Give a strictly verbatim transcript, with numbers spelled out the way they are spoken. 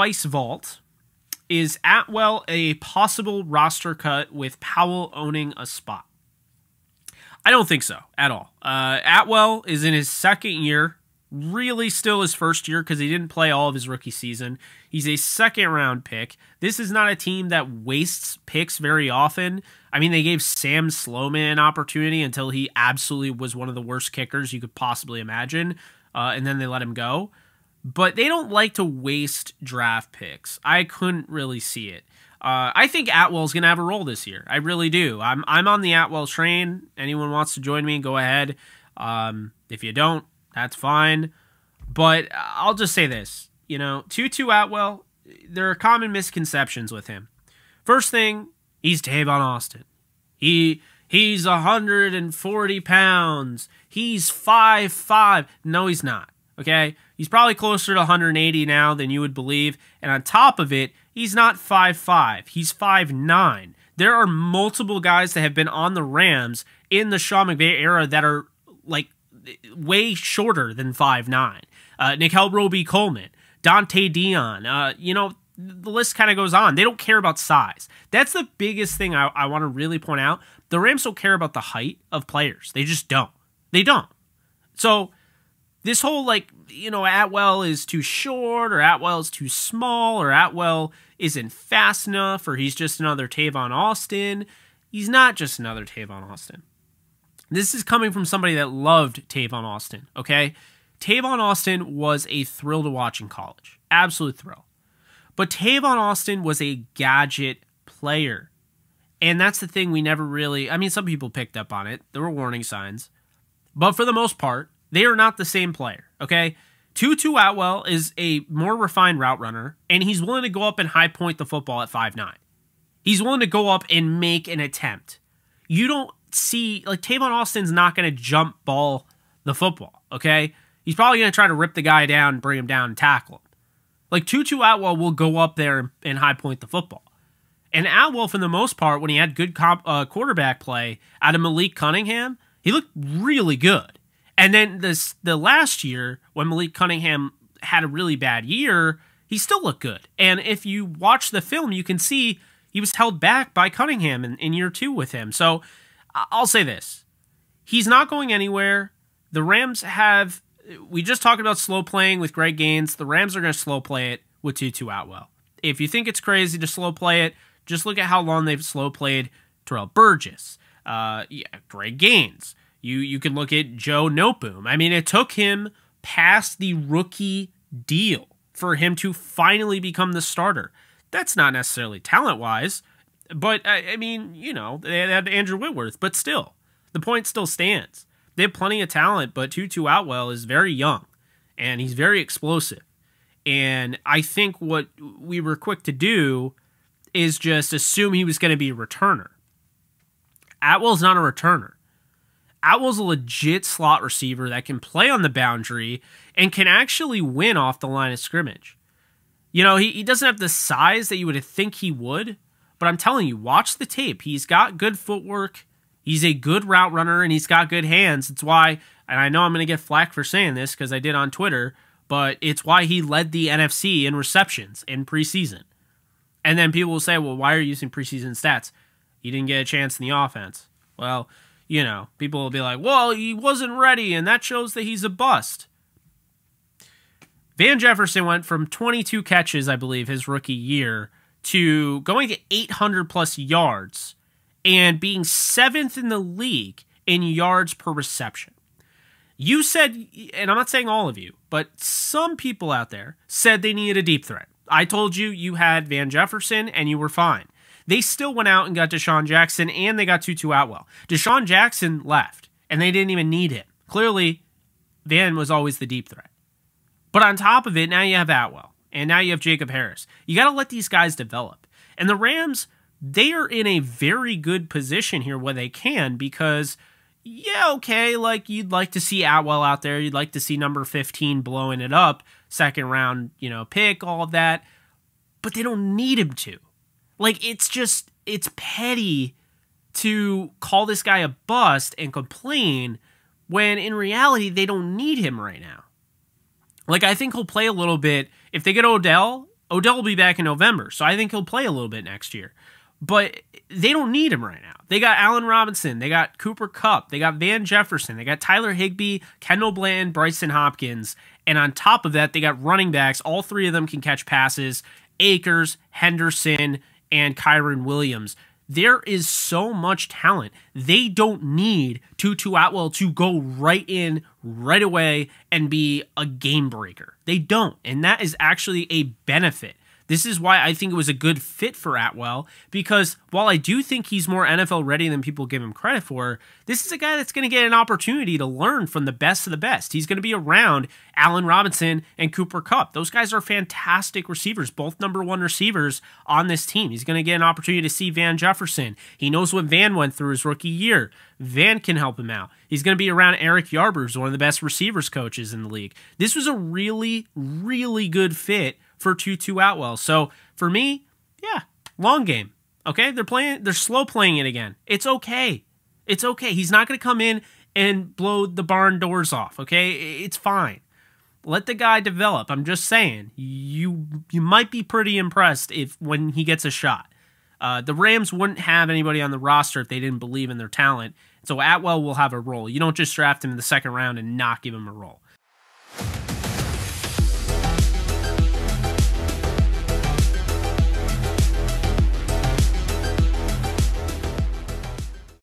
Spice Vault is Atwell a possible roster cut with Powell owning a spot? I don't think so at all. Uh, Atwell is in his second year, really still his first year because he didn't play all of his rookie season. He's a second-round pick. This is not a team that wastes picks very often. I mean, they gave Sam Sloman an opportunity until he absolutely was one of the worst kickers you could possibly imagine, uh, and then they let him go. But they don't like to waste draft picks. I couldn't really see it. Uh, I think Atwell's going to have a role this year. I really do. I'm I'm on the Atwell train. Anyone wants to join me, go ahead. Um, if you don't, that's fine. But I'll just say this. You know, Tutu Atwell, there are common misconceptions with him. First thing, he's Tavon Austin. He He's one hundred forty pounds. He's five foot five. No, he's not. Okay? He's probably closer to one hundred eighty now than you would believe. And on top of it, he's not five foot five. He's five foot nine. There are multiple guys that have been on the Rams in the Sean McVay era that are, like, way shorter than five foot nine. Uh, Nickel Roby Coleman, Dante Dion, uh, you know, the list kind of goes on. They don't care about size. That's the biggest thing I, I want to really point out. The Rams don't care about the height of players. They just don't. They don't. So this whole, like, you know, Atwell is too short, or Atwell is too small, or Atwell isn't fast enough, or he's just another Tavon Austin. He's not just another Tavon Austin. This is coming from somebody that loved Tavon Austin, okay? Tavon Austin was a thrill to watch in college. Absolute thrill. But Tavon Austin was a gadget player. And that's the thing we never really... I mean, some people picked up on it. There were warning signs. But for the most part, they are not the same player, okay? Tutu Atwell is a more refined route runner, and he's willing to go up and high point the football at five foot nine. He's willing to go up and make an attempt. You don't see, like, Tavon Austin's not going to jump ball the football, okay? He's probably going to try to rip the guy down, bring him down, and tackle him. Like, Tutu Atwell will go up there and high point the football. And Atwell, for the most part, when he had good comp, uh, quarterback play out of Malik Cunningham, he looked really good. And then this the last year, when Malik Cunningham had a really bad year, he still looked good. And if you watch the film, you can see he was held back by Cunningham in, in year two with him. So I'll say this. He's not going anywhere. The Rams have... We just talked about slow playing with Greg Gaines. The Rams are going to slow play it with Tutu Atwell. If you think it's crazy to slow play it, just look at how long they've slow played Terrell Burgess, uh, yeah, Greg Gaines. You you can look at Joe Noteboom. I mean, it took him past the rookie deal for him to finally become the starter. That's not necessarily talent-wise, but, I, I mean, you know, they had Andrew Whitworth, but still, the point still stands. They have plenty of talent, but Tutu Atwell is very young, and he's very explosive. And I think what we were quick to do is just assume he was going to be a returner. Atwell's not a returner. Atwell's a legit slot receiver that can play on the boundary and can actually win off the line of scrimmage. You know, he, he doesn't have the size that you would think he would, but I'm telling you, watch the tape. He's got good footwork, he's a good route runner, and he's got good hands. It's why, and I know I'm going to get flack for saying this because I did on Twitter, but it's why he led the N F C in receptions in preseason. And then people will say, well, why are you using preseason stats? You didn't get a chance in the offense. Well... You know, people will be like, well, he wasn't ready, and that shows that he's a bust. Van Jefferson went from twenty-two catches, I believe, his rookie year, to going to eight hundred plus yards and being seventh in the league in yards per reception. You said, and I'm not saying all of you, but some people out there said they needed a deep threat. I told you you had Van Jefferson and you were fine. They still went out and got DeSean Jackson, and they got Tutu Atwell. DeSean Jackson left, and they didn't even need him. Clearly, Van was always the deep threat. But on top of it, now you have Atwell, and now you have Jacob Harris. You got to let these guys develop. And the Rams, they are in a very good position here where they can because, yeah, okay, like you'd like to see Atwell out there. You'd like to see number fifteen blowing it up, second round, you know, pick, all of that. But they don't need him to. Like, it's just, it's petty to call this guy a bust and complain when in reality they don't need him right now. Like, I think he'll play a little bit. If they get Odell, Odell will be back in November, so I think he'll play a little bit next year. But they don't need him right now. They got Allen Robinson. They got Cooper Kupp. They got Van Jefferson. They got Tyler Higbee, Kendall Bland, Bryson Hopkins. And on top of that, they got running backs. All three of them can catch passes. Akers, Henderson, and Kyren Williams. There is so much talent. They don't need Tutu Atwell to go right in right away and be a game breaker. They don't. And that is actually a benefit. This is why I think it was a good fit for Atwell, because while I do think he's more N F L ready than people give him credit for, this is a guy that's going to get an opportunity to learn from the best of the best. He's going to be around Allen Robinson and Cooper Kupp. Those guys are fantastic receivers, both number one receivers on this team. He's going to get an opportunity to see Van Jefferson. He knows what Van went through his rookie year. Van can help him out. He's going to be around Eric Yarber, who's one of the best receivers coaches in the league. This was a really, really good fit for Tutu Atwell. So for me, yeah, long game. Okay, they're playing, they're slow playing it again. It's okay. It's okay. He's not going to come in and blow the barn doors off. Okay, it's fine. Let the guy develop. I'm just saying, you you might be pretty impressed if when he gets a shot. Uh, the Rams wouldn't have anybody on the roster if they didn't believe in their talent. So Atwell will have a role. You don't just draft him in the second round and not give him a role.